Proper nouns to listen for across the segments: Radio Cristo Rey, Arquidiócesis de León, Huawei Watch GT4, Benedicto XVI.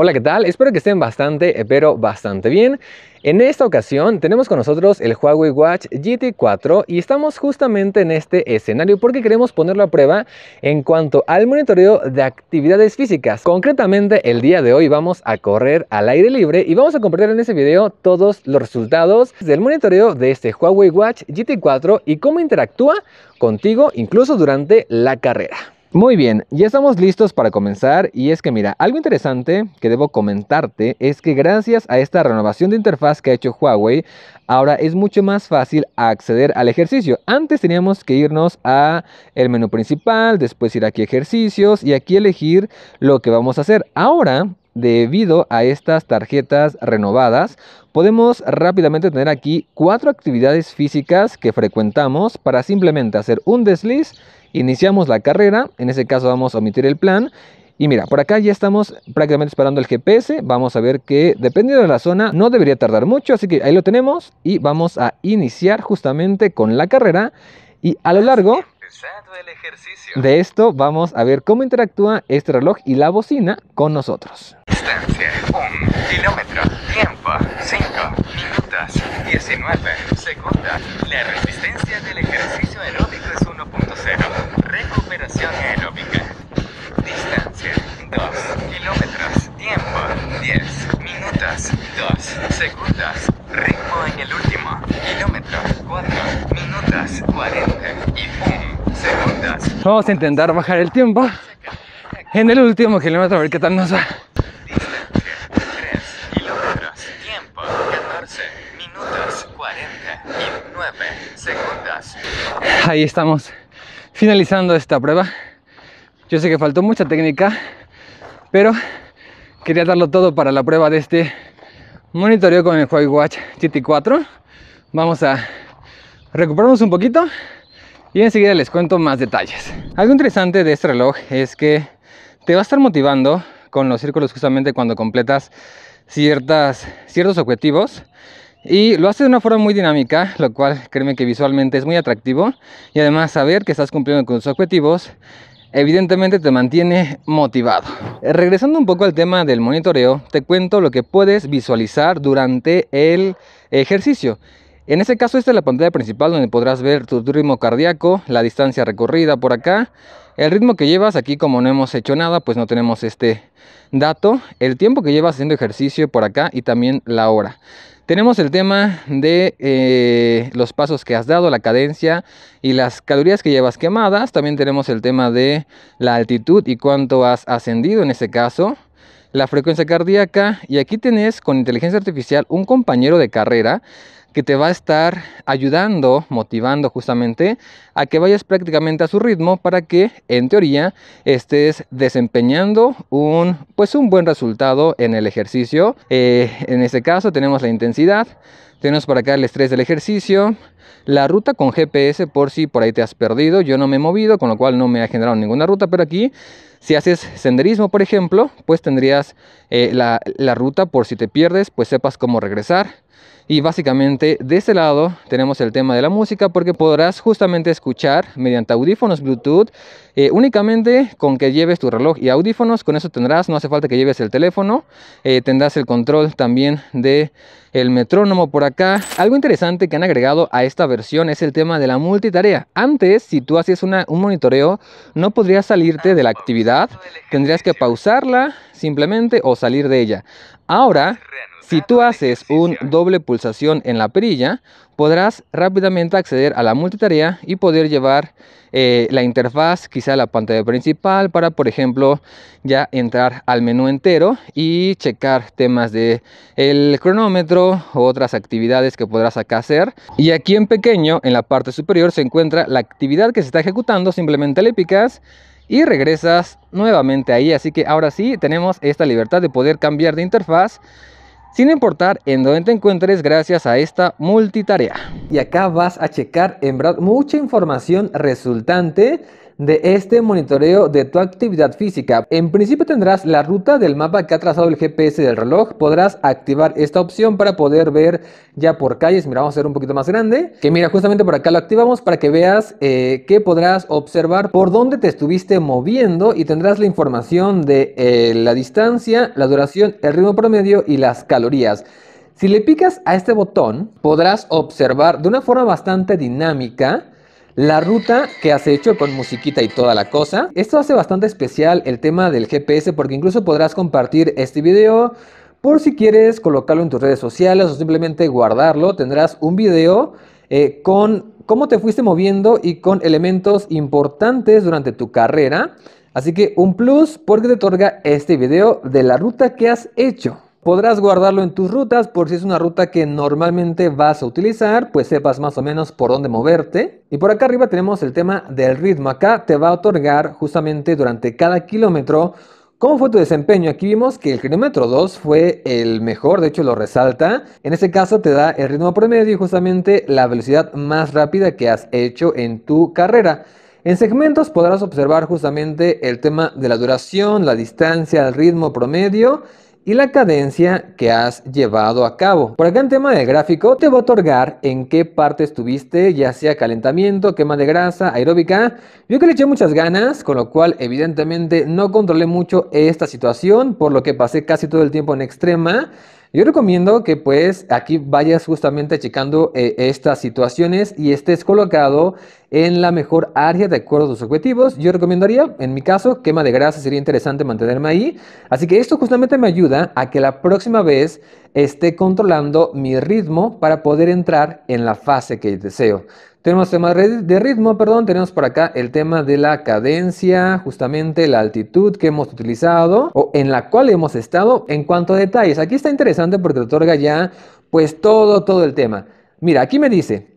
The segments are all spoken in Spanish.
Hola, ¿qué tal? Espero que estén bastante bien. En esta ocasión tenemos con nosotros el Huawei Watch GT4 y estamos justamente en este escenario porque queremos ponerlo a prueba en cuanto al monitoreo de actividades físicas. Concretamente, el día de hoy vamos a correr al aire libre y vamos a compartir en este video todos los resultados del monitoreo de este Huawei Watch GT4 y cómo interactúa contigo incluso durante la carrera. Muy bien, ya estamos listos para comenzar y es que mira, algo interesante que debo comentarte es que gracias a esta renovación de interfaz que ha hecho Huawei, ahora es mucho más fácil acceder al ejercicio. Antes teníamos que irnos a el menú principal, después ir aquí a ejercicios y aquí elegir lo que vamos a hacer. Ahora, debido a estas tarjetas renovadas, podemos rápidamente tener aquí 4 actividades físicas que frecuentamos para simplemente hacer un desliz. Iniciamos la carrera, en ese caso vamos a omitir el plan. Y mira, por acá ya estamos prácticamente esperando el GPS. Vamos a ver que dependiendo de la zona no debería tardar mucho, así que ahí lo tenemos. Y vamos a iniciar justamente con la carrera. Y a lo largo de esto vamos a ver cómo interactúa este reloj y la bocina con nosotros. Distancia, 1 kilómetro, tiempo, 5 minutos, 19 segundos. La resistencia del ejercicio aeróbico es 1.0. Recuperación aeróbica. Distancia, 2 kilómetros. Tiempo, 10 minutos, 2 segundos. Ritmo en el último kilómetro, 4 minutos, 40 y 1 segundos. Vamos a intentar bajar el tiempo en el último kilómetro, a ver qué tal nos va. Distancia, 3 kilómetros. Tiempo, 14 minutos, 40 y 9 segundos. Ahí estamos finalizando esta prueba. Yo sé que faltó mucha técnica, pero quería darlo todo para la prueba de este monitoreo con el Huawei Watch GT4. Vamos a recuperarnos un poquito y enseguida les cuento más detalles. Algo interesante de este reloj es que te va a estar motivando con los círculos justamente cuando completas ciertos objetivos. Y lo hace de una forma muy dinámica, lo cual créeme que visualmente es muy atractivo. Y además saber que estás cumpliendo con tus objetivos, evidentemente te mantiene motivado. Regresando un poco al tema del monitoreo, te cuento lo que puedes visualizar durante el ejercicio. En este caso, esta es la pantalla principal donde podrás ver tu ritmo cardíaco, la distancia recorrida por acá, el ritmo que llevas. Aquí como no hemos hecho nada, pues no tenemos este dato. El tiempo que llevas haciendo ejercicio por acá y también la hora. Tenemos el tema de los pasos que has dado, la cadencia y las calorías que llevas quemadas. También tenemos el tema de la altitud y cuánto has ascendido en este caso. La frecuencia cardíaca. Y aquí tenés con inteligencia artificial un compañero de carrera que te va a estar ayudando, motivando justamente a que vayas prácticamente a su ritmo para que en teoría estés desempeñando un buen resultado en el ejercicio. En este caso tenemos la intensidad, tenemos por acá el estrés del ejercicio, la ruta con GPS por si por ahí te has perdido. Yo no me he movido, con lo cual no me ha generado ninguna ruta, pero aquí si haces senderismo, por ejemplo, pues tendrías la ruta por si te pierdes, pues sepas cómo regresar. Y básicamente de este lado tenemos el tema de la música, porque podrás justamente escuchar mediante audífonos Bluetooth. Únicamente con que lleves tu reloj y audífonos, con eso tendrás, no hace falta que lleves el teléfono. Tendrás el control también del metrónomo por acá. Algo interesante que han agregado a esta versión es el tema de la multitarea. Antes, si tú hacías un monitoreo, no podrías salirte de la actividad. Tendrías que pausarla simplemente o salir de ella. Ahora, si tú haces un doble pulsación en la perilla, podrás rápidamente acceder a la multitarea y poder llevar la interfaz quizá a la pantalla principal para, por ejemplo, ya entrar al menú entero y checar temas de el cronómetro u otras actividades que podrás acá hacer. Y aquí en pequeño, en la parte superior, se encuentra la actividad que se está ejecutando. Simplemente le picas y regresas nuevamente ahí. Así que ahora sí tenemos esta libertad de poder cambiar de interfaz sin importar en dónde te encuentres, gracias a esta multitarea. Y acá vas a checar en verdad mucha información resultante de este monitoreo de tu actividad física. En principio tendrás la ruta del mapa que ha trazado el GPS del reloj. Podrás activar esta opción para poder ver ya por calles. Mira, vamos a hacer un poquito más grande, que mira, justamente por acá lo activamos para que veas que podrás observar por dónde te estuviste moviendo, y tendrás la información de la distancia, la duración, el ritmo promedio y las calorías. Si le picas a este botón, podrás observar de una forma bastante dinámica la ruta que has hecho, con musiquita y toda la cosa. Esto hace bastante especial el tema del GPS, porque incluso podrás compartir este video por si quieres colocarlo en tus redes sociales o simplemente guardarlo. Tendrás un video con cómo te fuiste moviendo y con elementos importantes durante tu carrera. Así que un plus, porque te otorga este video de la ruta que has hecho. Podrás guardarlo en tus rutas por si es una ruta que normalmente vas a utilizar, pues sepas más o menos por dónde moverte. Y por acá arriba tenemos el tema del ritmo. Acá te va a otorgar justamente durante cada kilómetro cómo fue tu desempeño. Aquí vimos que el kilómetro 2 fue el mejor, de hecho lo resalta. En este caso te da el ritmo promedio y justamente la velocidad más rápida que has hecho en tu carrera. En segmentos podrás observar justamente el tema de la duración, la distancia, el ritmo promedio y la cadencia que has llevado a cabo. Por acá en tema de gráfico te va a otorgar en qué parte estuviste, ya sea calentamiento, quema de grasa, aeróbica. Yo que le eché muchas ganas, con lo cual evidentemente no controlé mucho esta situación, por lo que pasé casi todo el tiempo en extrema. Yo recomiendo que pues aquí vayas justamente checando estas situaciones y estés colocado en la mejor área de acuerdo a tus objetivos. Yo recomendaría, en mi caso, quema de grasa, sería interesante mantenerme ahí. Así que esto justamente me ayuda a que la próxima vez esté controlando mi ritmo para poder entrar en la fase que deseo. Tenemos tema de ritmo, tenemos por acá el tema de la cadencia, justamente la altitud que hemos utilizado o en la cual hemos estado. En cuanto a detalles, aquí está interesante porque te otorga ya pues todo el tema. Mira, aquí me dice,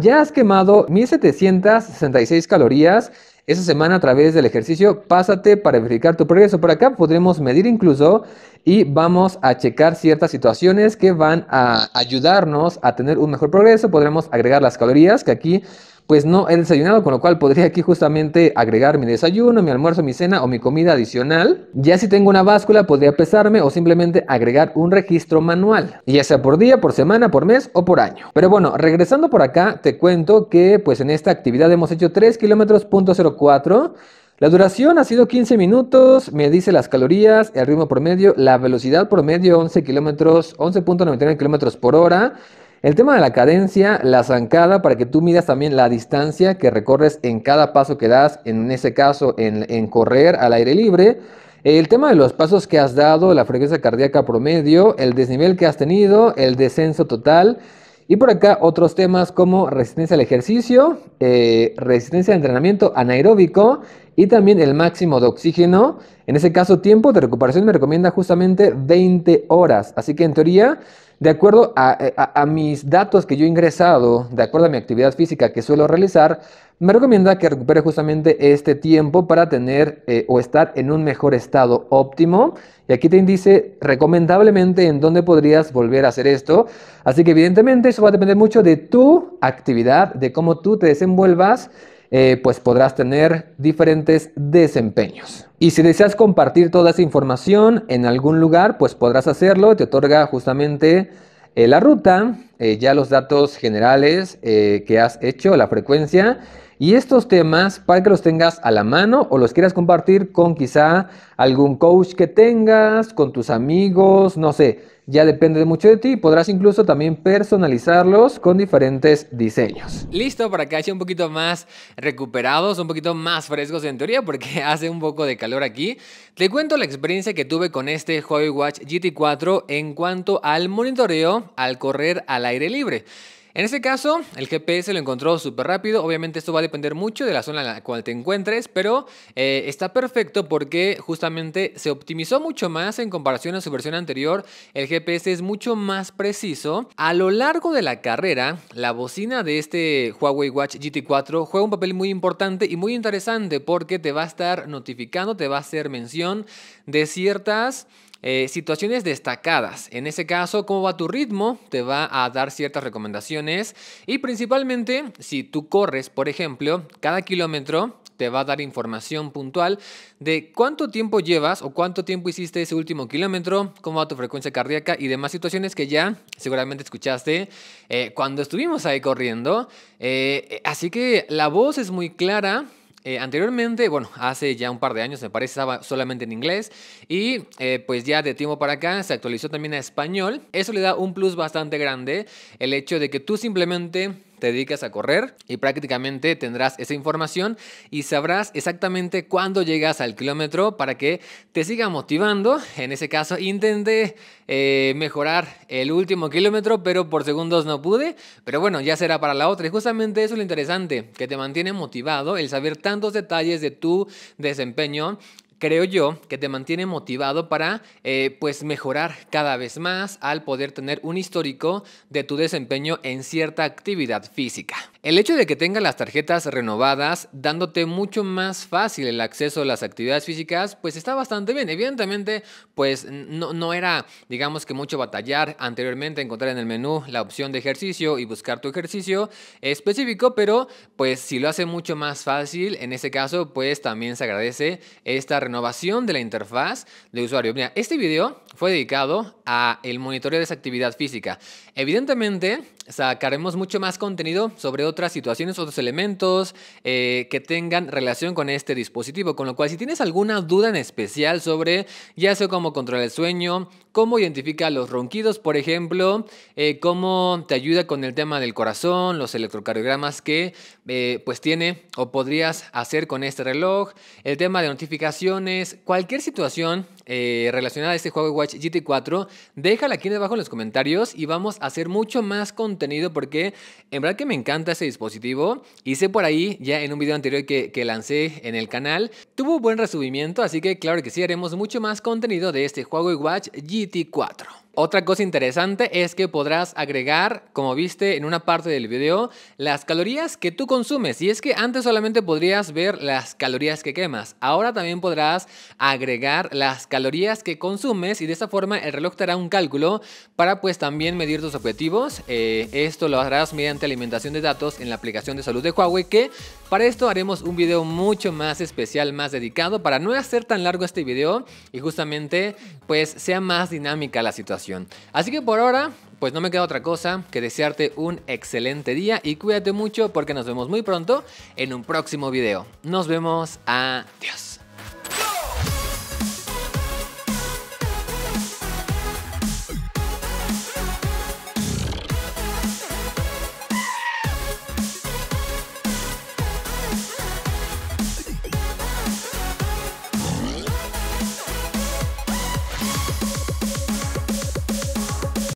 ya has quemado 1766 calorías esa semana a través del ejercicio, pásate para verificar tu progreso. Por acá podremos medir incluso y vamos a checar ciertas situaciones que van a ayudarnos a tener un mejor progreso. Podremos agregar las calorías, que aquí pues no he desayunado, con lo cual podría aquí justamente agregar mi desayuno, mi almuerzo, mi cena o mi comida adicional. Ya si tengo una báscula podría pesarme o simplemente agregar un registro manual, ya sea por día, por semana, por mes o por año. Pero bueno, regresando por acá, te cuento que pues en esta actividad hemos hecho 3 kilómetros.04. La duración ha sido 15 minutos, me dice las calorías, el ritmo promedio, la velocidad promedio 11.99 kilómetros por hora. El tema de la cadencia, la zancada, para que tú midas también la distancia que recorres en cada paso que das, en ese caso en correr al aire libre. El tema de los pasos que has dado, la frecuencia cardíaca promedio, el desnivel que has tenido, el descenso total. Y por acá otros temas como resistencia al ejercicio, resistencia al entrenamiento anaeróbico y también el máximo de oxígeno. En ese caso, tiempo de recuperación me recomienda justamente 20 horas. Así que en teoría, de acuerdo a mis datos que yo he ingresado, de acuerdo a mi actividad física que suelo realizar, me recomienda que recupere justamente este tiempo para tener o estar en un mejor estado óptimo. Y aquí te indice recomendablemente en dónde podrías volver a hacer esto. Así que evidentemente eso va a depender mucho de tu actividad, de cómo tú te desenvuelvas. Pues podrás tener diferentes desempeños. Y si deseas compartir toda esa información en algún lugar, pues podrás hacerlo. Te otorga justamente la ruta, ya los datos generales que has hecho, la frecuencia y estos temas para que los tengas a la mano o los quieras compartir con quizá algún coach que tengas, con tus amigos, no sé. Ya depende mucho de ti. Podrás incluso también personalizarlos con diferentes diseños. Listo, para que haya un poquito más recuperados, un poquito más frescos en teoría, porque hace un poco de calor aquí. Te cuento la experiencia que tuve con este Huawei Watch GT4 en cuanto al monitoreo al correr al aire libre. En este caso, el GPS lo encontró súper rápido. Obviamente esto va a depender mucho de la zona en la cual te encuentres, pero está perfecto porque justamente se optimizó mucho más en comparación a su versión anterior. El GPS es mucho más preciso. A lo largo de la carrera, la bocina de este Huawei Watch GT4 juega un papel muy importante y muy interesante porque te va a estar notificando, te va a hacer mención de ciertas situaciones destacadas. En ese caso, cómo va tu ritmo, te va a dar ciertas recomendaciones y principalmente si tú corres, por ejemplo, cada kilómetro te va a dar información puntual de cuánto tiempo llevas o cuánto tiempo hiciste ese último kilómetro, cómo va tu frecuencia cardíaca y demás situaciones que ya seguramente escuchaste cuando estuvimos ahí corriendo. Así que la voz es muy clara. Anteriormente, bueno, hace ya un par de años me parece, estaba solamente en inglés y pues ya de tiempo para acá se actualizó también a español. Eso le da un plus bastante grande, el hecho de que tú simplemente te dedicas a correr y prácticamente tendrás esa información y sabrás exactamente cuándo llegas al kilómetro para que te siga motivando. En ese caso intenté mejorar el último kilómetro, pero por segundos no pude. Pero bueno, ya será para la otra. Y justamente eso es lo interesante, que te mantiene motivado el saber tantos detalles de tu desempeño. Creo yo que te mantiene motivado para pues mejorar cada vez más al poder tener un histórico de tu desempeño en cierta actividad física. El hecho de que tengas las tarjetas renovadas, dándote mucho más fácil el acceso a las actividades físicas, pues está bastante bien. Evidentemente, pues no era, digamos que mucho batallar anteriormente, encontrar en el menú la opción de ejercicio y buscar tu ejercicio específico, pero pues si lo hace mucho más fácil, en ese caso, pues también se agradece esta renovación de la interfaz de usuario. Mira, este video fue dedicado a el monitoreo de esa actividad física. Evidentemente, sacaremos mucho más contenido sobre otras situaciones, otros elementos que tengan relación con este dispositivo, con lo cual si tienes alguna duda en especial sobre ya sea cómo controlar el sueño, cómo identifica los ronquidos, por ejemplo, cómo te ayuda con el tema del corazón, los electrocardiogramas que pues tiene o podrías hacer con este reloj, el tema de notificaciones, cualquier situación relacionada a este Huawei Watch GT4, déjala aquí debajo en los comentarios y vamos a hacer mucho más contenido porque en verdad que me encanta este dispositivo. Hice por ahí ya en un video anterior que lancé en el canal, tuvo buen recibimiento, así que claro que sí, haremos mucho más contenido de este Huawei Watch GT4. Otra cosa interesante es que podrás agregar, como viste en una parte del video, las calorías que tú consumes. Y es que antes solamente podrías ver las calorías que quemas. Ahora también podrás agregar las calorías que consumes y de esta forma el reloj te hará un cálculo para pues también medir tus objetivos. Esto lo harás mediante alimentación de datos en la aplicación de salud de Huawei, que para esto haremos un video mucho más especial, más dedicado, para no hacer tan largo este video y justamente pues sea más dinámica la situación. Así que por ahora, pues no me queda otra cosa que desearte un excelente día y cuídate mucho porque nos vemos muy pronto en un próximo video. Nos vemos, adiós.